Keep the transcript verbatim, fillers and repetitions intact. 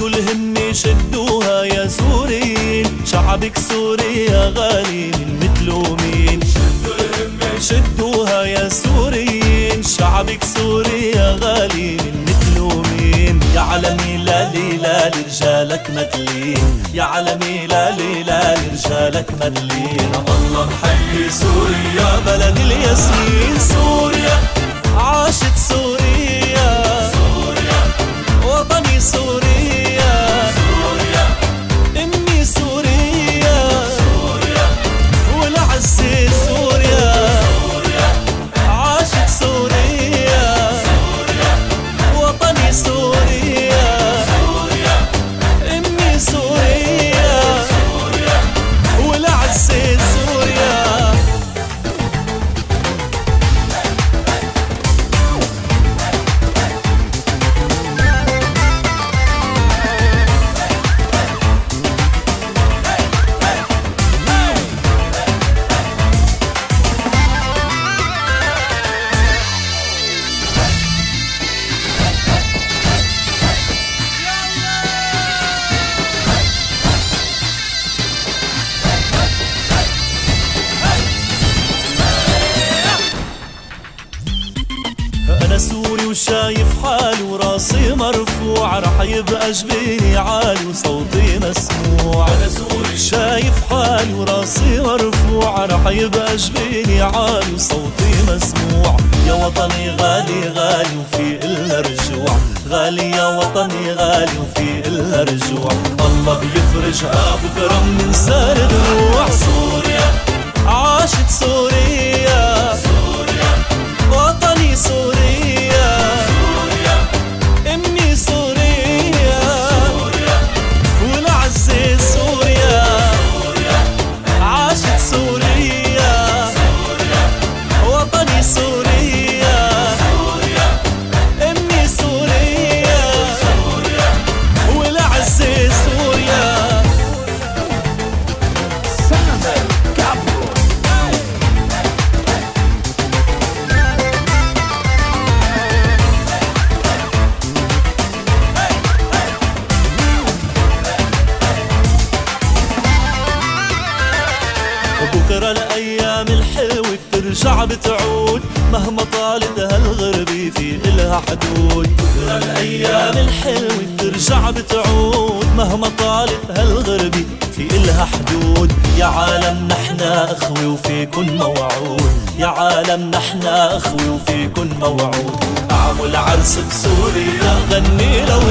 كل همة شدوها يا سوريين، شعبك سوري يا غالي من متلومين. شدوا الهمة شدوها يا سوريين، شعبك سوري يا غالي من متلومين. يا عالمي لالي لالي رجالك مدلين، يا عالمي لالي لالي رجالك مدلين. الله حي سوريا بلد الياسمين، سوريا عاشت سوريا، سوريا وطني سوريا، سوريا امي سوريا، سوريا والعزة سوريا، سوريا عاشت سوريا، سوريا وطني سوريا، سوريا امي سوريا، سوريا والعزة سوريا. أنا سوري وشايف حالي وراسي مرفوع، رح يبقى جبيني عالي وصوتي مسموع. أنا سوري شايف حالي وراسي مرفوع، رح يبقى جبيني عالي وصوتي مسموع. يا وطني غالي غالي وفي إلنا رجوع، غالي يا وطني غالي وفي إلنا رجوع. الله بيفرجها بكرة من سار دروع، سوريا عاشت سوريا، سوريا وطني سوريا، بكرة الأيام الحلوة بترجع بتعود، مهما طالت هالغربة في إلها حدود. بكرة الأيام الحلوة بترجع بتعود، مهما طالت هالغربة في إلها حدود. يا عالم نحنا أخوة وفيكن موعود، يا عالم نحنا أخوة وفيكن موعود. أعمل عرس بسوريا غني لو